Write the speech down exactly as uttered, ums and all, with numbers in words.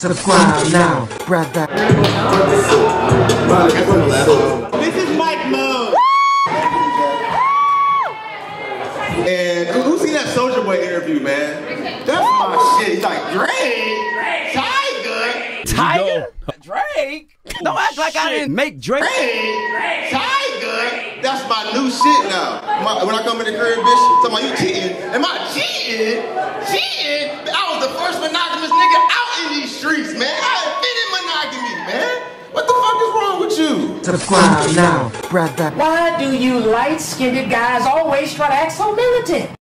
Subscribe now, right back. This is Mike Mose. And who seen that Soulja Boy interview, man? That's my shit. He's like, Drake, Tyga, Tyga, Drake. Don't act like I didn't make Drake. Tyga. That's my new shit now. My, when I come in the crib, bitch, somebody you cheating? Am I cheating? Cheating? I was the first monogamous nigga out. Streets, man. I admitted monogamy, man. What the fuck is wrong with you? Subscribe now, brother. Why do you light-skinned guys always try to act so militant?